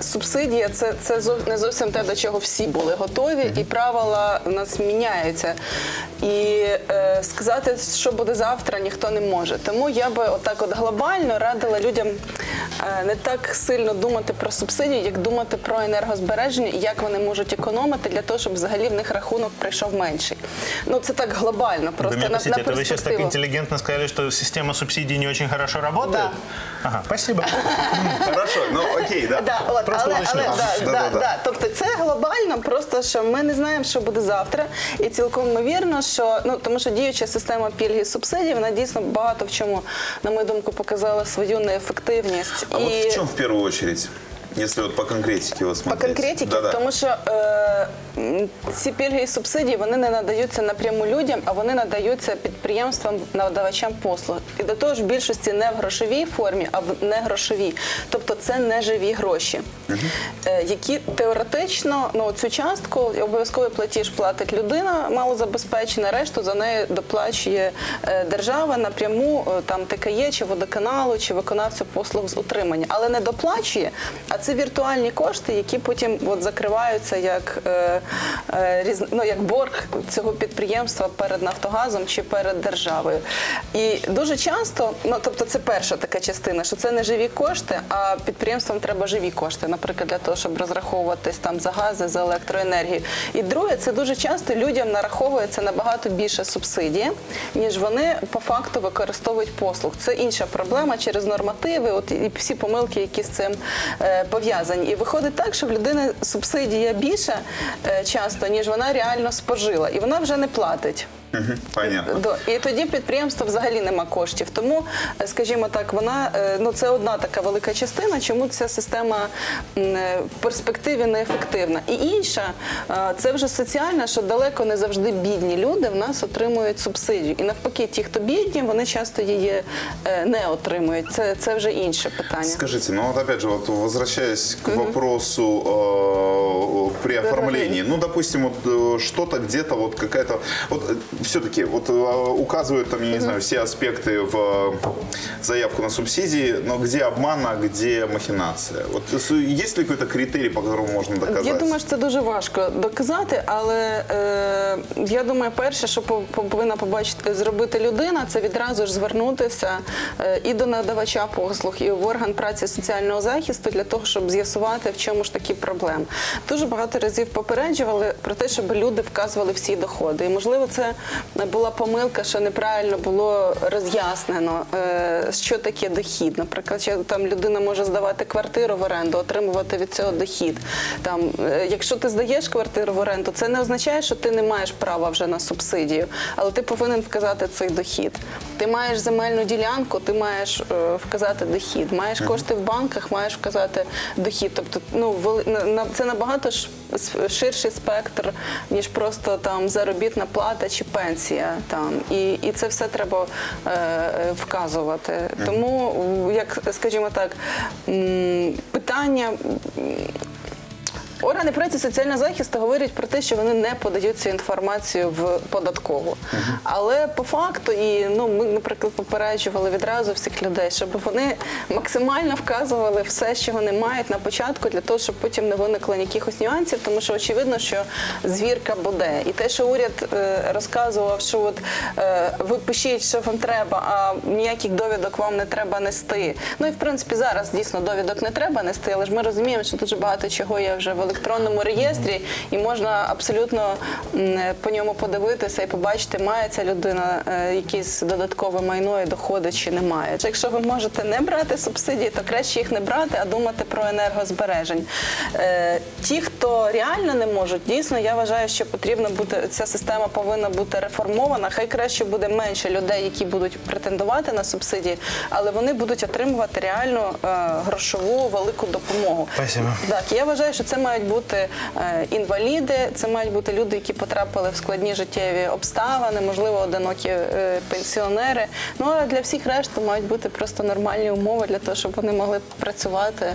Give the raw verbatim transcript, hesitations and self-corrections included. Субсидія – це, це не зовсім те, до чого всі були готові, і правила у нас міняються. І е, сказати, що буде завтра, ніхто не може. Тому я би отак от глобально радила людям е, не так сильно думати про субсидії, як думати про енергозбереження, і як вони можуть економити для того, щоб взагалі в них рахунок прийшов менший. Ну, це так глобально, просто на, на перспективу. Ви зараз так інтелігентно сказали, що система субсидій не дуже хорошо працює? Да. Ага, спасибо. Хорошо, ну окей, да. Да, от, але, але, да, да, да, да. Да. Тобто це глобально, просто що ми не знаємо, що буде завтра, і цілком ймовірно, що, ну, тому що діюча система пільги і субсидій, вона дійсно багато в чому, на мою думку, показала свою неефективність. А і... от в чому в першу чергу? Если вот по конкретике вот смотреть. По конкретике, да-да. Тому що е, ці пільги і субсидії, вони не надаються напряму людям, а вони надаються підприємствам, надавачам послуг. І до того ж, в більшості не в грошовій формі, а в негрошовій. Тобто це не живі гроші, угу. е, які теоретично, ну, цю частку, обов'язковий платіж платить людина, малозабезпечена, решту за неї доплачує е, держава напряму, е, там ТКЄ, чи водоканалу, чи виконавцю послуг з утримання. Але не доплачує, а це віртуальні кошти, які потім от закриваються як, е, е, різ, ну, як борг цього підприємства перед Нафтогазом чи перед державою. І дуже часто, ну, тобто це перша така частина, що це не живі кошти, а підприємствам треба живі кошти, наприклад, для того, щоб розраховуватись там за гази, за електроенергію. І друге, це дуже часто людям нараховується набагато більше субсидії, ніж вони по факту використовують послуг. Це інша проблема через нормативи, от, і всі помилки, які з цим е, пов'язані. І виходить так, що в людини субсидія більша е, часто, ніж вона реально спожила. І вона вже не платить. Понятно. І тоді підприємства взагалі нема коштів. Тому, скажімо так, вона, ну, це одна така велика частина, чому ця система в перспективі неефективна. І інша, це вже соціальна, що далеко не завжди бідні люди в нас отримують субсидію. І навпаки, ті, хто бідні, вони часто її не отримують. Це, це вже інше питання. Скажіть, ну, от, опять же, вот, возвращаясь к вопросу э, при оформлении. Ну, допустим, вот, что-то где-то, вот, какая-то... Вот, все-таки вот указывают там, я не знаю, все аспекты в заявку на субсидии, но где обман, а где махинация? Вот есть ли какой-то критерий, по которому можна доказати? Я думаю, що це дуже важко доказати, але е, я думаю, перше, що повинна побачити зробити людина, це відразу ж звернутися і до надавача послуг, і в орган праці і соціального захисту для того, щоб з'ясувати, в чому ж такі проблеми. Дуже багато разів попереджували про те, щоб люди вказували всі доходи. І, можливо, це була помилка, що неправильно було роз'яснено, що таке дохід. Наприклад, там людина може здавати квартиру в оренду, отримувати від цього дохід. Там, якщо ти здаєш квартиру в оренду, це не означає, що ти не маєш права вже на субсидію, але ти повинен вказати цей дохід. Ти маєш земельну ділянку, ти маєш вказати дохід. Маєш кошти в банках, маєш вказати дохід. Тобто, ну, це набагато ширший спектр, ніж просто там заробітна плата чи пенсія там, і, і це все треба е, вказувати. Тому, як, скажімо так, питання... Органи праці соціального захисту говорять про те, що вони не подають цю інформацію в податкову. Uh-huh. Але по факту, і, ну, ми, наприклад, попереджували відразу всіх людей, щоб вони максимально вказували все, чого не мають на початку, для того, щоб потім не виникло якихось нюансів, тому що очевидно, що звірка буде. І те, що уряд е, розказував, що от, е, ви пишіть, що вам треба, а ніяких довідок вам не треба нести. Ну і, в принципі, зараз дійсно довідок не треба нести, але ж ми розуміємо, що дуже багато чого є вже в В електронному реєстрі, і можна абсолютно по ньому подивитися і побачити, має ця людина якісь додаткове майно і доходи чи немає. Якщо ви можете не брати субсидії, то краще їх не брати, а думати про енергозбережень. Ті, хто реально не можуть, дійсно, я вважаю, що потрібно бути, ця система повинна бути реформована. Хай краще буде менше людей, які будуть претендувати на субсидії, але вони будуть отримувати реальну грошову велику допомогу. Спасибо. Так, я вважаю, що це має мають бути інваліди, це мають бути люди, які потрапили в складні життєві обставини, можливо, одинокі пенсіонери. Ну, а для всіх решту мають бути просто нормальні умови для того, щоб вони могли працювати.